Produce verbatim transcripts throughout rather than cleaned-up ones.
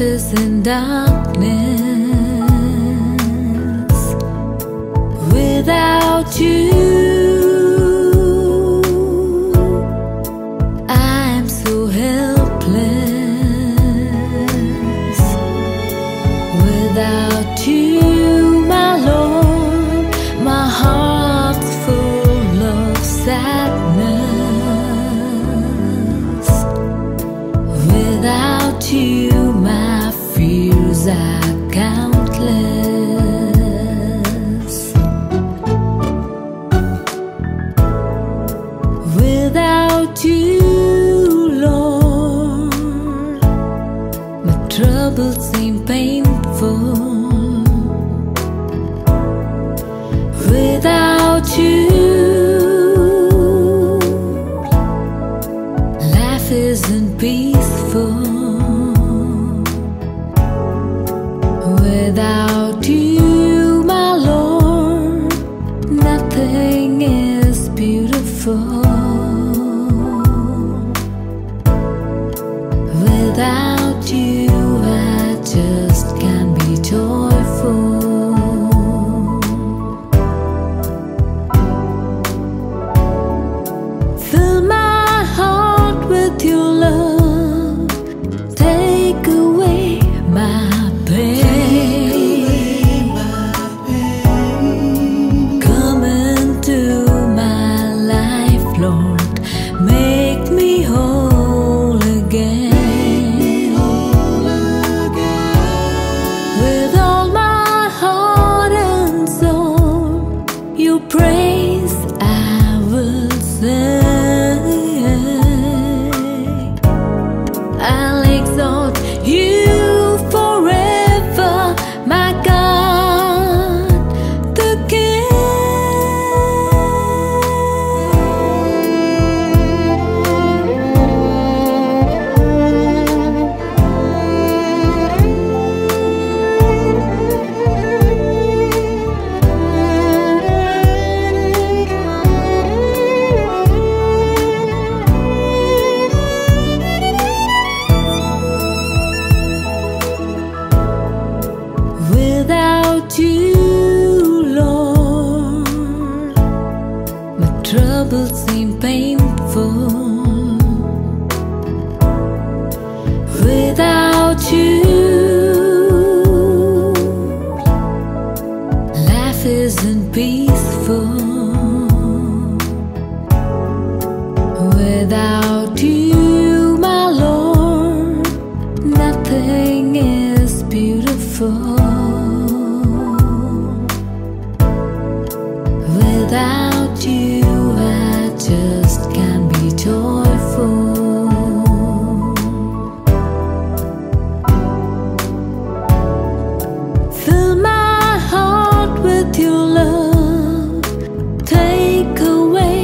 life is in darkness without you. I'm so helpless without you, my Lord. My heart's full of sadness without you. Are countless without you, Lord. My troubles seem painful without you. Life isn't peaceful without you, my Lord. Nothing is beautiful without you. I just can't be joyful. Fill my heart with your love. Take away my you, Lord. My troubles seem painful without you. Life isn't peaceful without you, my Lord. Nothing is beautiful without you. I just can't be joyful . Fill my heart with your love. Take away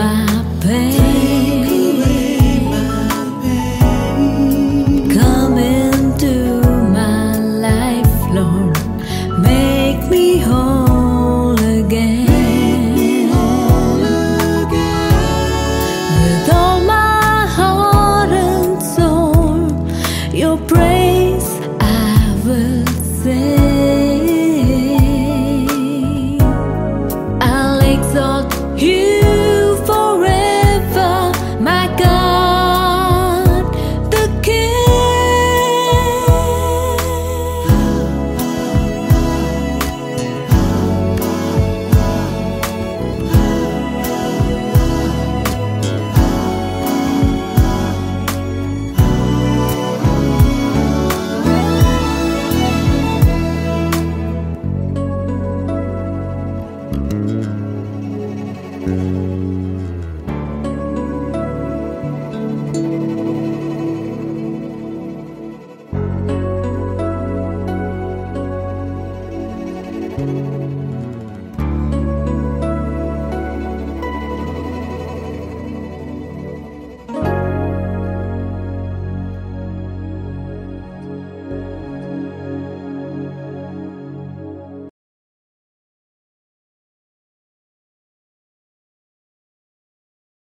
my pain, away my pain. Come into my life, Lord. Make me whole again.